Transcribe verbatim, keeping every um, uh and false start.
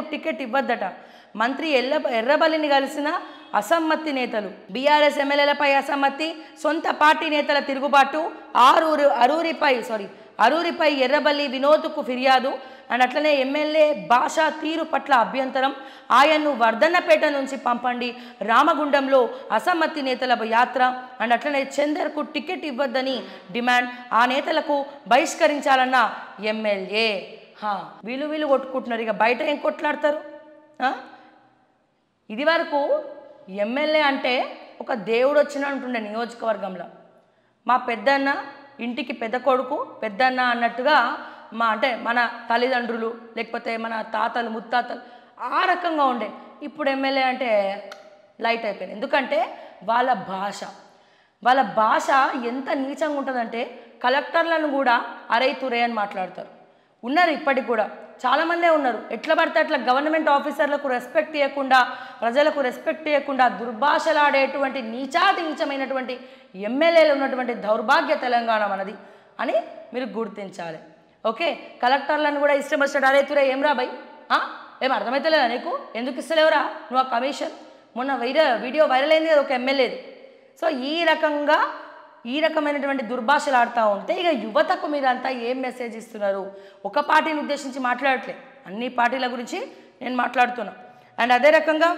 ఎల్లయ్యకు ticket ఇవ్వద్దట. మంత్రి ఎల్ల ఎర్రబల్లిని కలిసిన అసమ్మతి నేతలు, బీఆర్ఎస్ ఎమ్మెల్యేలపై అసమ్మతి, సొంత పార్టీ నేతల తిరుగుబాటు, ఆరూరు అరూరిపై సారీ అరూరిపై ఎర్రబల్లి వినోద్కు ఫిర్యాదు అండ్ అట్లనే ఎమ్మెల్యే భాషా తీరు పట్ల అభ్యంతరం, ఆయన్ను వర్ధన్నపేట నుంచి పంపండి, రామగుండంలో అసమ్మతి నేతల యాత్ర అండ్ అట్లనే చందర్కు టికెట్ ఇవ్వద్దని డిమాండ్, ఆ నేతలకు బహిష్కరించాలన్న ఎమ్మెల్యే. వీళ్ళు వీళ్ళు కొట్టుకుంటున్నారు, ఇక బయట ఏం కొట్లాడతారు? ఇది వరకు ఎమ్మెల్యే అంటే ఒక దేవుడు వచ్చిన అంటుండే నియోజకవర్గంలో, మా పెద్దన్న ఇంటికి పెద్ద కొడుకు పెద్దన్న అన్నట్టుగా మా అంటే మన తల్లిదండ్రులు లేకపోతే మన తాతలు ముత్తాతలు ఆ రకంగా ఉండే. ఇప్పుడు ఎమ్మెల్యే అంటే లైట్ అయిపోయింది. ఎందుకంటే వాళ్ళ భాష వాళ్ళ భాష ఎంత నీచంగా ఉంటుందంటే కలెక్టర్లను కూడా అరై తురే అని మాట్లాడతారు. ఉన్నారు ఇప్పటికి కూడా చాలామందే ఉన్నారు. ఎట్లా పడితే అట్లా గవర్నమెంట్ ఆఫీసర్లకు రెస్పెక్ట్ ఇవ్వకుండా ప్రజలకు రెస్పెక్ట్ ఇవ్వకుండా దుర్భాషలాడేటువంటి నీచాతి నీచమైనటువంటి ఎమ్మెల్యేలు ఉన్నటువంటి దౌర్భాగ్య తెలంగాణ మనది అని మీరు గుర్తించాలి. ఓకే, కలెక్టర్లను కూడా ఇష్టం వచ్చినట్టు అరేతురా, ఏం రా భయ్, ఏం అర్థమవుతలేదా నీకు, ఎందుకు ఇస్తలేవురా నువ్వు ఆ కమిషన్? మొన్న వైర వీడియో వైరల్ అయింది కదా ఒక ఎమ్మెల్యేది. సో ఈ రకంగా ఈ రకమైనటువంటి దుర్భాషలు ఆడుతూ ఉంటే ఇక యువతకు మీరంతా ఏం మెసేజ్ ఇస్తున్నారు? ఒక పార్టీని ఉద్దేశించి మాట్లాడట్లే, అన్ని పార్టీల గురించి నేను మాట్లాడుతున్నా. అండ్ అదే రకంగా